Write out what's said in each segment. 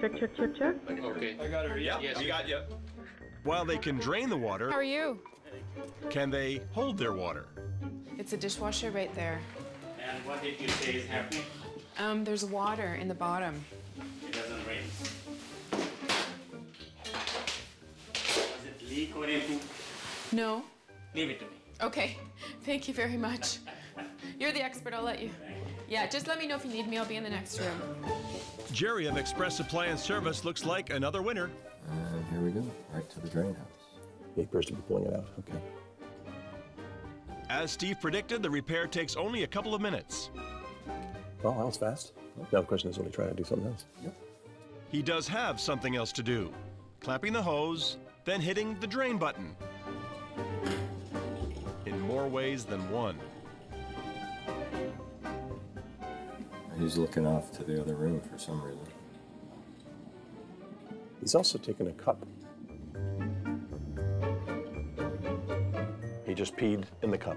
Check. Okay. I got her. Yep. Yes, you got you. While they can drain the water, how are you? Can they hold their water? It's a dishwasher right there. And what did you say is happening? There's water in the bottom. It doesn't rain. Does it leak or anything? No. Leave it to me. Okay. Thank you very much. You're the expert. I'll let you. Yeah, just let me know if you need me. I'll be in the next room. Jerry of Express Supply and Service looks like another winner. Here we go, right to the drain house. The person will be pulling it out, okay. As Steve predicted, the repair takes only a couple of minutes. Well, that was fast. Now the question is, will he try to do something else? Yep. He does have something else to do. Clapping the hose, then hitting the drain button. In more ways than one. He's looking off to the other room for some reason. He's also taken a cup. He just peed in the cup.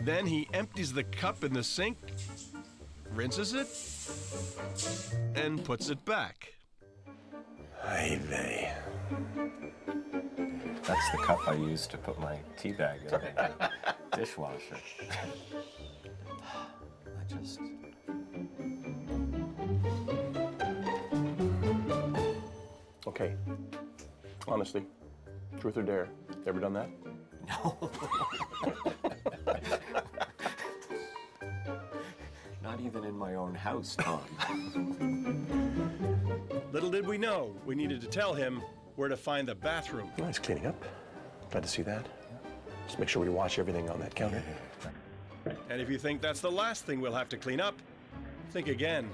Then he empties the cup in the sink, rinses it, and puts it back. Ay vey. That's the cup I used to put my tea bag in the dishwasher. Okay, honestly, truth or dare, ever done that? No. Not even in my own house, Tom. Little did we know we needed to tell him where to find the bathroom. Nice cleaning up. Glad to see that. Just make sure we wash everything on that counter. And if you think that's the last thing we'll have to clean up, think again.